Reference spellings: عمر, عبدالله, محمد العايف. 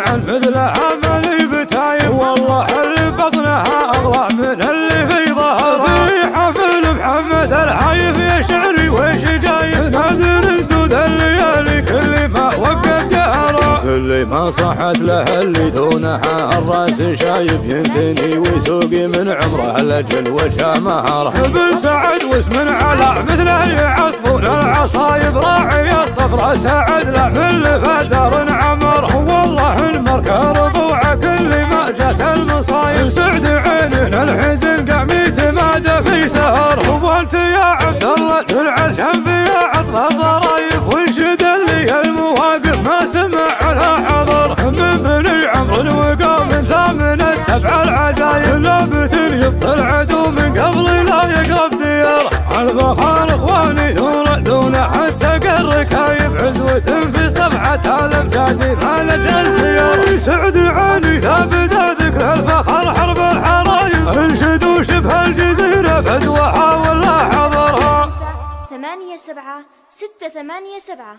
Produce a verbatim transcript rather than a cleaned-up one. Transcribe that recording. عن مثلها ملي بتايب والله اللي بطنها أغلى من اللي في ظهرها في حفل محمد العايف يا شعري وش جايب نادر سود الليالي كل ما وقف كل ما صحت له اللي دونها الراس شايب ينثني ويسوقي من عمره لجل وشامهره بن سعد واسم على مثله يعصبون العصايب راعي الصفرة سعد لحمل فدار عمر والله المركه ربوعه كل ما جت المصايب سعد عيننا الحزن قام يتمادى في سهر وانت يا عبد الله تلعن جنبي يا عطل الضرايب وانشد اللي المواقف ما سمع من بني عمر وقام من ثامنة سبع العجايب لابت يبطل عدو من قبل لا يقرب دياره البخار اخواني دون دون حتى قر كايب عزوة في سبعة آلاف جادي ما نجل سياره سعد عيني ثابت ذكر الفخر حرب الحرايب انشدوا شبه الجزيرة فدوها ولا حضرها ثمانية سبعة ستة ثمانية سبعة